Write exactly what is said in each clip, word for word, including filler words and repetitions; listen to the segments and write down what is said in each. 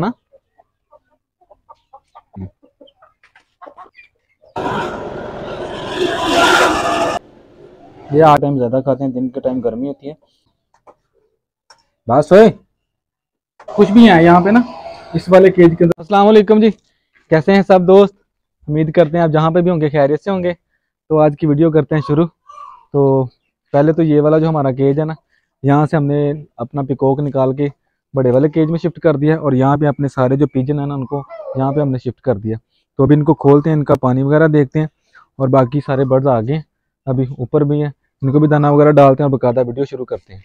ना। ये आठ टाइम ज्यादा खाते हैं, दिन के टाइम गर्मी होती है। बस ओए कुछ भी है यहाँ पे ना इस वाले केज के अंदर। अस्सलाम वालेकुम जी, कैसे हैं सब दोस्त? उम्मीद करते हैं आप जहाँ पे भी होंगे खैरियत से होंगे। तो आज की वीडियो करते हैं शुरू। तो पहले तो ये वाला जो हमारा केज है ना, यहाँ से हमने अपना पिकॉक निकाल के बड़े वाले केज में शिफ्ट कर दिया और यहाँ पे अपने सारे जो पिजन है ना उनको यहाँ पे हमने शिफ्ट कर दिया। तो अभी इनको खोलते हैं, इनका पानी वगैरह देखते हैं और बाकी सारे बर्ड्स आ गए अभी ऊपर भी हैं, इनको भी दाना वगैरह डालते हैं और बकायदा वीडियो शुरू करते हैं।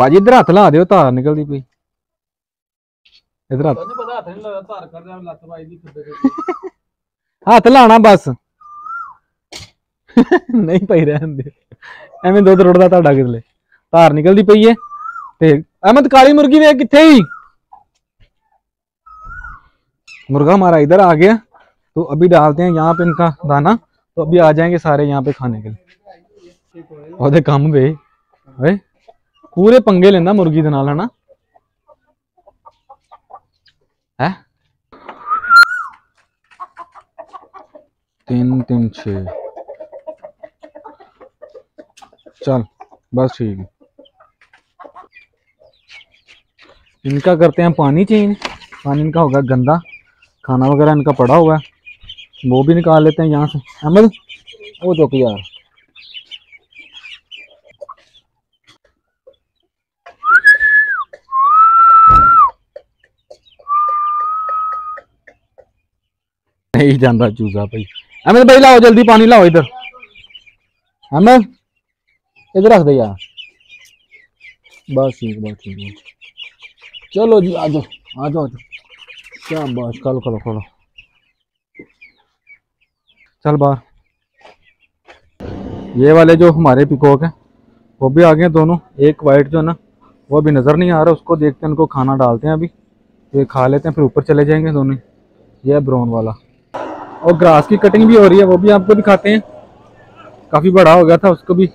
भाजी इधर हाथ ला दो, तार निकलती पी इधर हाथ लाना बस नहीं पाई रहन दे एवें दो रोड का किले तार निकलती पई है। अहमद काली मुर्गी वे किथे ही मुर्गा हमारा इधर आ गया। तो अभी डालते हैं यहाँ पे इनका दाना, तो अभी आ जाएंगे सारे यहाँ पे खाने के लिए। और काम वे अरे पूरे पंगे लेना मुर्गी दे नाल है ना। है तीन तीन छे चल बस ठीक है। इनका करते हैं पानी चेंज, पानी इनका होगा गंदा, खाना वगैरह इनका पड़ा हुआ है वो भी निकाल लेते हैं यहाँ से। अहमद वो चौकी यार नहीं जाना चूजा भाई। अहमद भाई लाओ जल्दी पानी लाओ इधर, अहमद इधर रख दे यार। बस ठीक बस ठीक चलो जी आ जाओ आ जाओ क्या बस कल करो करो चल बाहर। ये वाले जो हमारे पिकॉक हैं वो भी आ गए दोनों, एक वाइट जो है ना वो अभी नज़र नहीं आ रहा, उसको देखते हैं उनको खाना डालते हैं अभी, ये खा लेते हैं फिर ऊपर चले जाएंगे दोनों। ये ब्राउन वाला और ग्रास की कटिंग भी हो रही है, वो भी आपको दिखाते हैं। काफ़ी बड़ा हो गया था, उसको भी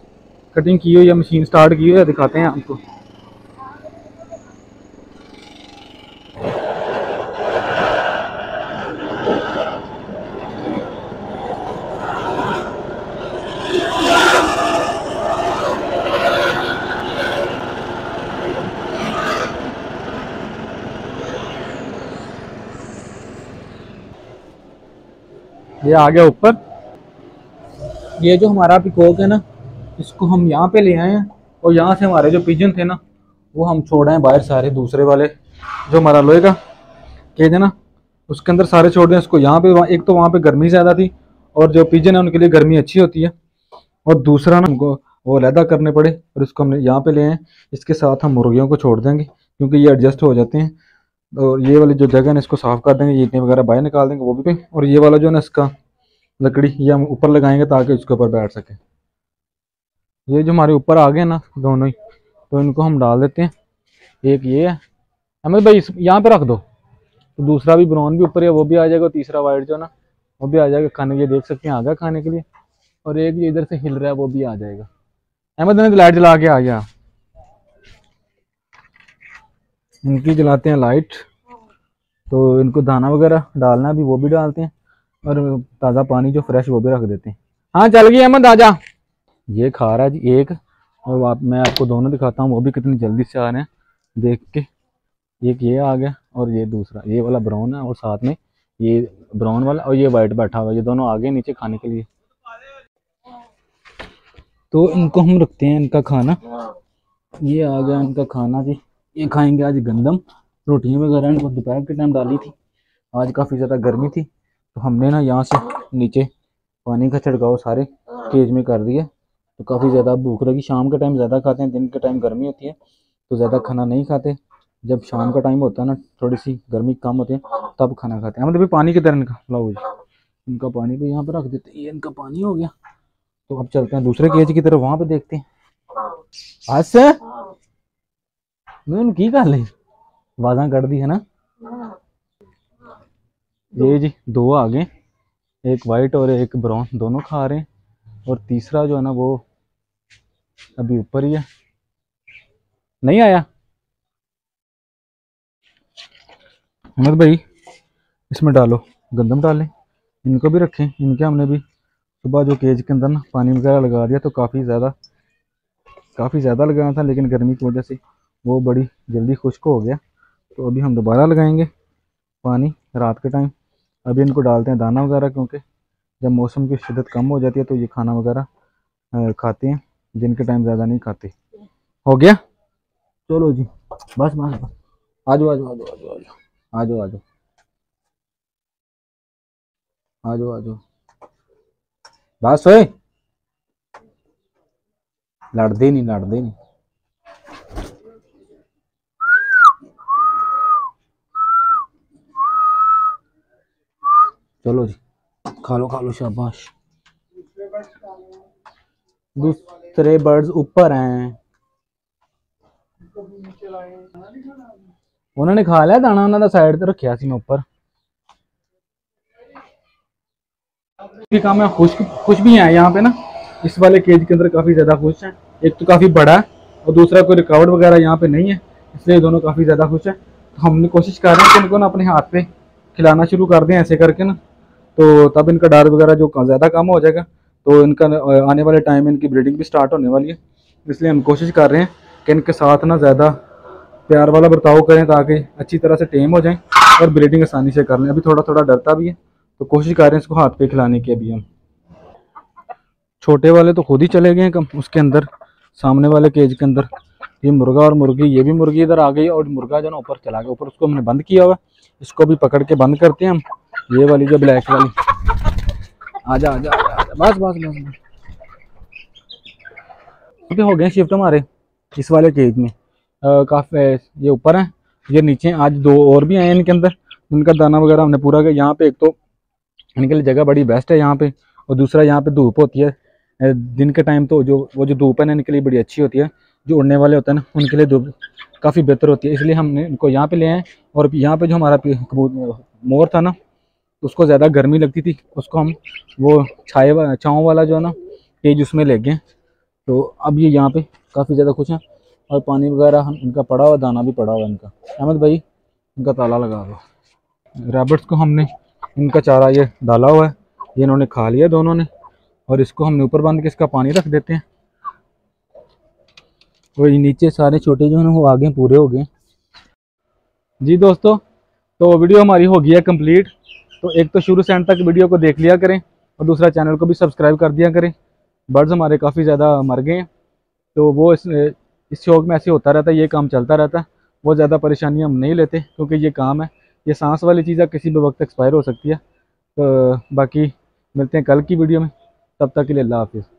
कटिंग की हुई है, मशीन स्टार्ट की हुई है, दिखाते हैं आपको। ये आ गया ऊपर। ये जो हमारा पिकॉक है ना इसको हम यहाँ पे ले आए हैं और यहाँ से हमारे जो पिजन थे ना वो हम छोड़ आए बाहर सारे। दूसरे वाले जो हमारा लोहे का केज है ना उसके अंदर सारे छोड़ दें उसको यहाँ पे। एक तो वहाँ पे गर्मी ज़्यादा थी और जो पिजन है उनके लिए गर्मी अच्छी होती है, और दूसरा ना हमको वो अलहदा करने पड़े और इसको हमने यहाँ पे ले आए। इसके साथ हम मुर्गियों को छोड़ देंगे क्योंकि ये एडजस्ट हो जाते हैं, और ये वाली जो जगह है इसको साफ़ कर देंगे, ये इतने वगैरह बाहर निकाल देंगे वो भी। और ये वाला जो है ना इसका लकड़ी ये हम ऊपर लगाएंगे ताकि उसके ऊपर बैठ सके। ये जो हमारे ऊपर आ गए ना दोनों ही, तो इनको हम डाल देते हैं। एक ये है अहमद भाई यहाँ पे रख दो, तो दूसरा भी ब्राउन भी ऊपर है वो भी आ जाएगा, तीसरा वाइट जो है ना वो भी आ जाएगा खाने के लिए, देख सकते हैं आ गया खाने के लिए। और एक ये इधर से हिल रहा है वो भी आ जाएगा। अहमद ने लाइट जला के आ गया, इनकी जलाते हैं लाइट। तो इनको दाना वगैरह डालना भी वो भी डालते हैं और ताज़ा पानी जो फ्रेश वो भी रख देते हैं। हाँ चल गई अहमद आजा। ये खा रहा है जी एक, और आप मैं आपको दोनों दिखाता हूँ वो भी कितनी जल्दी से आ रहे हैं देख के। एक ये आ गया और ये दूसरा ये वाला ब्राउन है, और साथ में ये ब्राउन वाला और ये वाइट बैठा हुआ, ये दोनों आ गए नीचे खाने के लिए। तो इनको हम रखते हैं इनका खाना। ये आ गया इनका खाना जी, ये खाएंगे आज गंदम रोटियाँ वगैरह इनको दोपहर के टाइम डाली थी। आज काफ़ी ज़्यादा गर्मी थी तो हमने ना यहाँ से नीचे पानी का छिड़काव सारे केज में कर दिया। तो काफ़ी ज़्यादा भूख लगी, शाम के टाइम ज़्यादा खाते हैं, दिन के टाइम गर्मी होती है तो ज़्यादा खाना नहीं खाते। जब शाम का टाइम होता है ना थोड़ी सी गर्मी कम होती है तब खाना खाते हैं। मतलब भी पानी की तरह इनका लाओ जी, इनका पानी भी यहाँ पर रख देते हैं। ये इनका पानी हो गया, तो अब चलते हैं दूसरे केज की तरफ, वहाँ पर देखते हैं। आज मैं की कर ली आवाजा कट दी है ना। ये जी दो आ गए, एक वाइट और एक ब्राउन, दोनों खा रहे हैं। और तीसरा जो है ना वो अभी ऊपर ही है, नहीं आया अहमद भाई इसमें डालो गंदम डालें, इनको भी रखें। इनके हमने भी सुबह जो केज के अंदर ना पानी वगैरह लगा दिया तो काफ़ी ज़्यादा काफ़ी ज़्यादा लगाना था, लेकिन गर्मी की वजह से वो बड़ी जल्दी खुश्क हो गया। तो अभी हम दोबारा लगाएंगे पानी रात के टाइम। अभी इनको डालते हैं दाना वगैरह, क्योंकि जब मौसम की शिद्दत कम हो जाती है तो ये खाना वगैरह खाते हैं, दिन के टाइम ज़्यादा नहीं खाते। हो गया, चलो जी बस बस बस आ जाओ आ जाओ आ जाओ आ जाओ आ जाओ आ जाओ आ जाओ बस होए, लड़दे नहीं लड़दे नहीं। चलो जी खा लो खा लो, शाबाश। दूसरे बर्ड्स ऊपर हैं, उन्होंने खा लिया दाना, उन्होंने साइड से रखा मैं ऊपर। भी काम है, खुश खुश भी है यहाँ पे ना, इस वाले केज के अंदर काफ़ी ज़्यादा खुश हैं। एक तो काफ़ी बड़ा है और दूसरा कोई रुकावट वगैरह यहाँ पे नहीं है, इसलिए दोनों काफ़ी ज़्यादा खुश हैं। तो हमने कोशिश कर रहे हैं कि इनको ना अपने हाथ पे खिलाना शुरू कर दें ऐसे करके ना, तो तब इनका डर वगैरह जो ज़्यादा कम हो जाएगा। तो इनका आने वाले टाइम में इनकी ब्रीडिंग भी स्टार्ट होने वाली है, इसलिए हम कोशिश कर रहे हैं कि इनके साथ ना ज़्यादा प्यार वाला बर्ताव करें ताकि अच्छी तरह से टेम हो जाएं और ब्रीडिंग आसानी से कर लें। अभी थोड़ा थोड़ा डरता भी है, तो कोशिश कर रहे हैं इसको हाथ पे खिलाने की। अभी हम छोटे वाले तो खुद ही चले गए हैं उसके अंदर, सामने वाले केज के अंदर। ये मुर्गा और मुर्गी, ये भी मुर्गी इधर आ गई और मुर्गा जो ना ऊपर चला गया। ऊपर उसको हमने बंद किया हुआ, इसको भी पकड़ के बंद करते हैं हम। ये वाली जो ब्लैक वाली, आजा आजा आजा बस बस बस। ओके हो गए शिफ्ट हमारे इस वाले केज में। काफ़ी ये ऊपर हैं, ये नीचे हैं। आज दो और भी आए इनके अंदर, उनका दाना वगैरह हमने पूरा किया। यहाँ पे एक तो इनके लिए जगह बड़ी बेस्ट है यहाँ पे, और दूसरा यहाँ पे धूप होती है दिन के टाइम। तो जो वो जो धूप है ना इनके लिए बड़ी अच्छी होती है, जो उड़ने वाले होते हैं ना उनके लिए धूप काफ़ी बेहतर होती है, इसलिए हमने इनको यहाँ पे ले आए। और यहाँ पे जो हमारा कबूतर मोर था ना, उसको ज़्यादा गर्मी लगती थी, उसको हम वो छाए वा, छाँव वाला जो है ना केज उसमें ले गए। तो अब ये यहाँ पर काफ़ी ज़्यादा खुश हैं और पानी वगैरह हम इनका पड़ा हुआ, दाना भी पड़ा हुआ इनका। अहमद भाई इनका ताला लगा हुआ। रैबिट्स को हमने इनका चारा ये डाला हुआ है, ये इन्होंने खा लिया दोनों ने। और इसको हमने ऊपर बांध के इसका पानी रख देते हैं। और नीचे सारे छोटे जो हैं वो आगे पूरे हो गए। जी दोस्तों, तो वीडियो हमारी हो गई है कंप्लीट। तो एक तो शुरू से अंत तक वीडियो को देख लिया करें, और दूसरा चैनल को भी सब्सक्राइब कर दिया करें। बर्ड्स हमारे काफ़ी ज़्यादा मर गए हैं, तो वो इस इस शौक में ऐसे होता रहता है, ये काम चलता रहता है। बहुत ज़्यादा परेशानी हम नहीं लेते, क्योंकि ये काम है, ये सांस वाली चीज़ है, किसी भी वक्त एक्सपायर हो सकती है। तो बाकी मिलते हैं कल की वीडियो में, तब तक के लिए अल्लाह हाफिज़।